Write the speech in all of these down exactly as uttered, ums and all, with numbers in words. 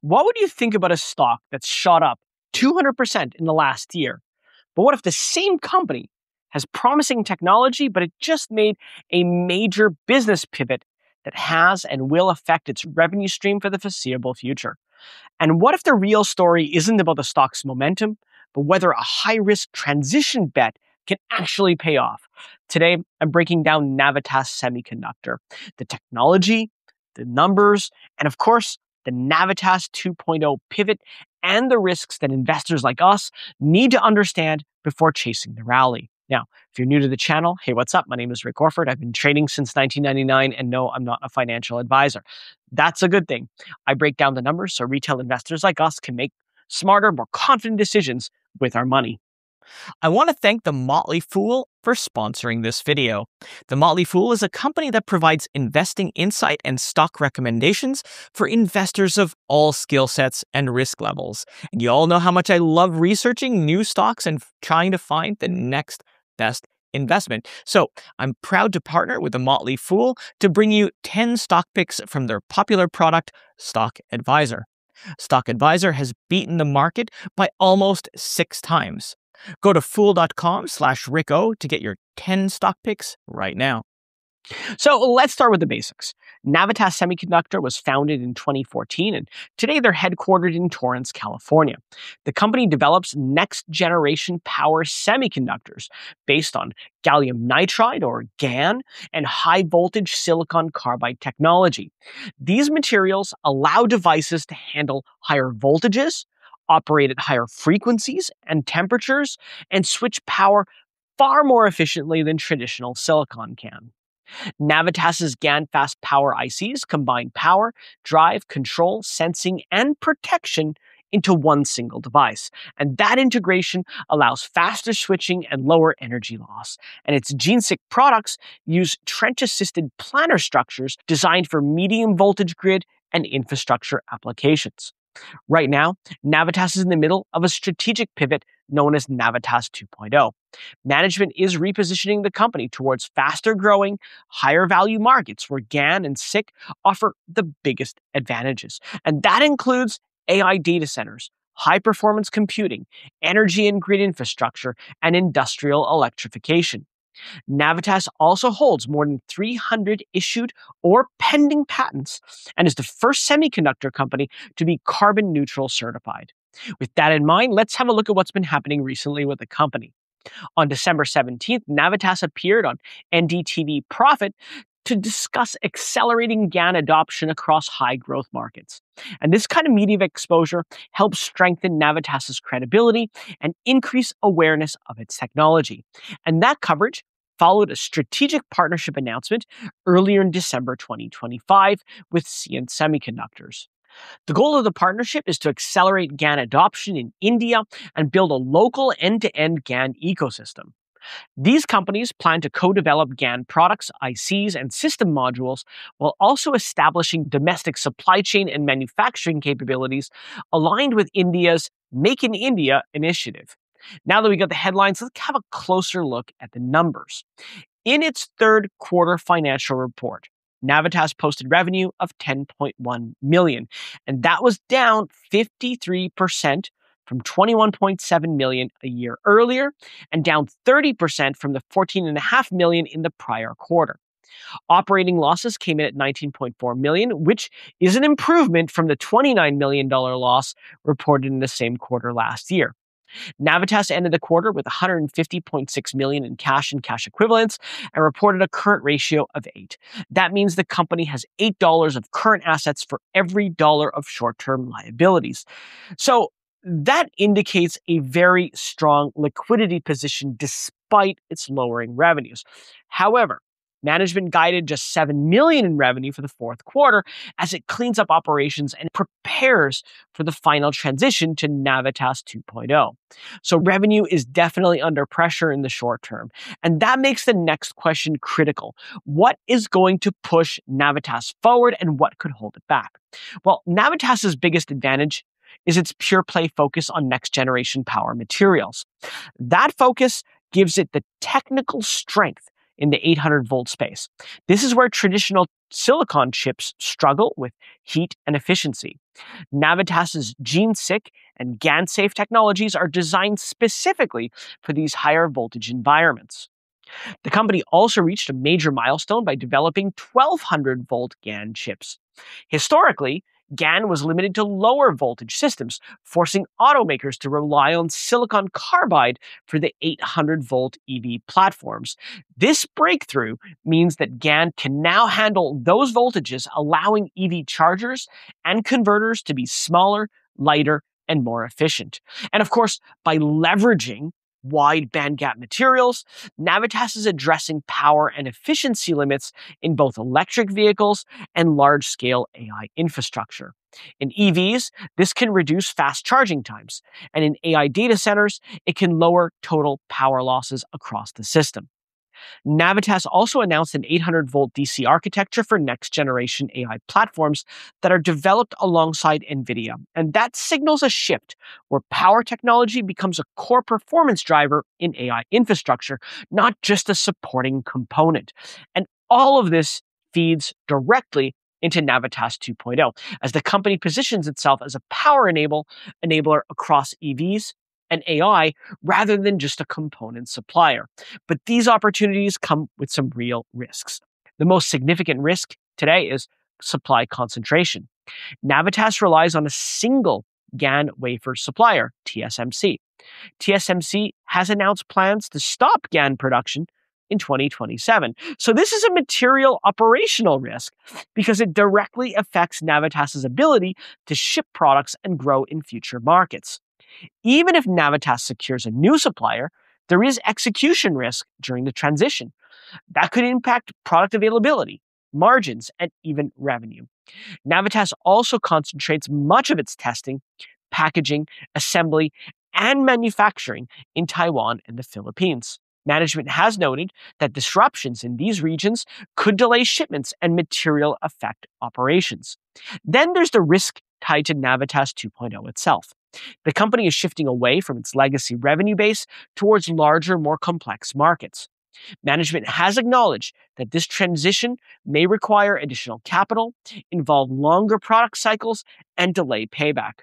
What would you think about a stock that's shot up two hundred percent in the last year? But what if the same company has promising technology, but it just made a major business pivot that has and will affect its revenue stream for the foreseeable future? And what if the real story isn't about the stock's momentum, but whether a high-risk transition bet can actually pay off? Today, I'm breaking down Navitas Semiconductor, the technology, the numbers, and of course, the Navitas two point oh pivot and the risks that investors like us need to understand before chasing the rally. Now, if you're new to the channel, hey, what's up? My name is Rick Orford. I've been trading since nineteen ninety-nine, and no, I'm not a financial advisor. That's a good thing. I break down the numbers so retail investors like us can make smarter, more confident decisions with our money. I want to thank The Motley Fool for sponsoring this video. The Motley Fool is a company that provides investing insight and stock recommendations for investors of all skill sets and risk levels. And you all know how much I love researching new stocks and trying to find the next best investment. So I'm proud to partner with The Motley Fool to bring you ten stock picks from their popular product, Stock Advisor. Stock Advisor has beaten the market by almost six times. Go to fool.com slash Ricko to get your ten stock picks right now. So let's start with the basics. Navitas Semiconductor was founded in twenty fourteen, and today they're headquartered in Torrance, California. The company develops next-generation power semiconductors based on gallium nitride, or GaN, and high-voltage silicon carbide technology. These materials allow devices to handle higher voltages, operate at higher frequencies and temperatures, and switch power far more efficiently than traditional silicon can. Navitas's GaNFast power I Cs combine power, drive, control, sensing, and protection into one single device, and that integration allows faster switching and lower energy loss. And its GenSiC products use trench-assisted planar structures designed for medium-voltage grid and infrastructure applications. Right now, Navitas is in the middle of a strategic pivot known as Navitas two point oh. Management is repositioning the company towards faster-growing, higher-value markets where GaN and SiC offer the biggest advantages. And that includes A I data centers, high-performance computing, energy and grid infrastructure, and industrial electrification. Navitas also holds more than three hundred issued or pending patents and is the first semiconductor company to be carbon neutral certified. With that in mind, let's have a look at what's been happening recently with the company. On December seventeenth, Navitas appeared on N D T V Profit to discuss accelerating GaN adoption across high-growth markets. And this kind of media exposure helps strengthen Navitas's credibility and increase awareness of its technology. And that coverage followed a strategic partnership announcement earlier in December twenty twenty-five with C N Semiconductors. The goal of the partnership is to accelerate GaN adoption in India and build a local end-to-end GaN ecosystem. These companies plan to co-develop GaN products, I Cs, and system modules while also establishing domestic supply chain and manufacturing capabilities aligned with India's Make in India initiative. Now that we got the headlines, let's have a closer look at the numbers. In its third quarter financial report, Navitas posted revenue of ten point one million dollars, and that was down fifty-three percent from twenty-one point seven million dollars a year earlier, and down thirty percent from the fourteen point five million dollars in the prior quarter. Operating losses came in at nineteen point four million dollars, which is an improvement from the twenty-nine million dollars loss reported in the same quarter last year. Navitas ended the quarter with one hundred fifty point six million dollars in cash and cash equivalents and reported a current ratio of eight. That means the company has eight dollars of current assets for every dollar of short-term liabilities. So, that indicates a very strong liquidity position despite its lowering revenues. However, management guided just seven million dollars in revenue for the fourth quarter as it cleans up operations and prepares for the final transition to Navitas two point oh. So revenue is definitely under pressure in the short term. And that makes the next question critical. What is going to push Navitas forward and what could hold it back? Well, Navitas's biggest advantage is its pure play focus on next-generation power materials. That focus gives it the technical strength in the eight hundred volt space. This is where traditional silicon chips struggle with heat and efficiency. Navitas's GenSiC and GaN-safe technologies are designed specifically for these higher voltage environments. The company also reached a major milestone by developing twelve hundred volt GaN chips. Historically, GaN was limited to lower voltage systems, forcing automakers to rely on silicon carbide for the eight hundred volt E V platforms. This breakthrough means that GaN can now handle those voltages, allowing E V chargers and converters to be smaller, lighter, and more efficient. And of course, by leveraging wide bandgap materials, Navitas is addressing power and efficiency limits in both electric vehicles and large-scale A I infrastructure. In E Vs, this can reduce fast charging times, and in A I data centers, it can lower total power losses across the system. Navitas also announced an eight hundred volt D C architecture for next-generation A I platforms that are developed alongside NVIDIA, and that signals a shift where power technology becomes a core performance driver in A I infrastructure, not just a supporting component. And all of this feeds directly into Navitas two point oh, as the company positions itself as a power enable, enabler across E Vs, and A I rather than just a component supplier. But these opportunities come with some real risks. The most significant risk today is supply concentration. Navitas relies on a single GaN wafer supplier, T S M C. T S M C has announced plans to stop GaN production in twenty twenty-seven. So this is a material operational risk because it directly affects Navitas's ability to ship products and grow in future markets. Even if Navitas secures a new supplier, there is execution risk during the transition. That could impact product availability, margins, and even revenue. Navitas also concentrates much of its testing, packaging, assembly, and manufacturing in Taiwan and the Philippines. Management has noted that disruptions in these regions could delay shipments and material affect operations. Then there's the risk tied to Navitas two point oh itself. The company is shifting away from its legacy revenue base towards larger, more complex markets. Management has acknowledged that this transition may require additional capital, involve longer product cycles, and delay payback.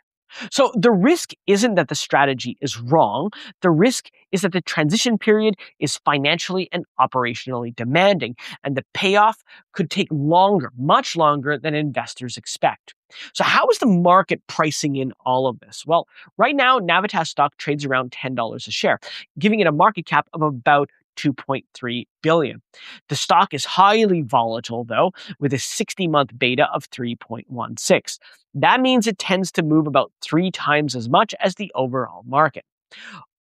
So the risk isn't that the strategy is wrong. The risk is that the transition period is financially and operationally demanding, and the payoff could take longer, much longer than investors expect. So how is the market pricing in all of this? Well, right now, Navitas stock trades around ten dollars a share, giving it a market cap of about two point three billion dollars. The stock is highly volatile, though, with a sixty month beta of three point one six. That means it tends to move about three times as much as the overall market.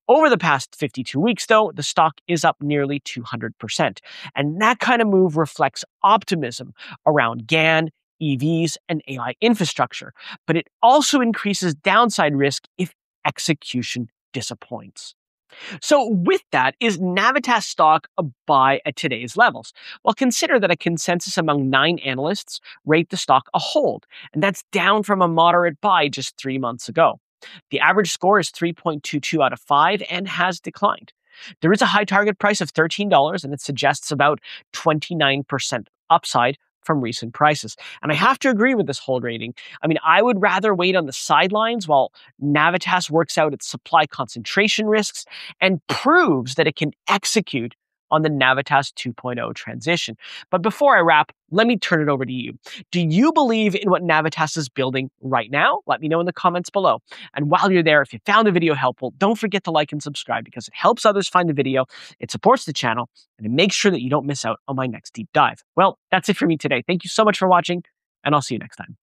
Over the past fifty-two weeks, though, the stock is up nearly two hundred percent. And that kind of move reflects optimism around GaN, E Vs, and A I infrastructure. But it also increases downside risk if execution disappoints. So with that, is Navitas stock a buy at today's levels? Well, consider that a consensus among nine analysts rate the stock a hold, and that's down from a moderate buy just three months ago. The average score is three point two two out of five and has declined. There is a high target price of thirteen dollars, and it suggests about twenty-nine percent upside from recent prices. And I have to agree with this hold rating. I mean, I would rather wait on the sidelines while Navitas works out its supply concentration risks and proves that it can execute on the Navitas two point oh transition. But before I wrap, let me turn it over to you. Do you believe in what Navitas is building right now? Let me know in the comments below. And while you're there, if you found the video helpful, don't forget to like and subscribe because it helps others find the video, it supports the channel, and it makes sure that you don't miss out on my next deep dive. Well, that's it for me today. Thank you so much for watching, and I'll see you next time.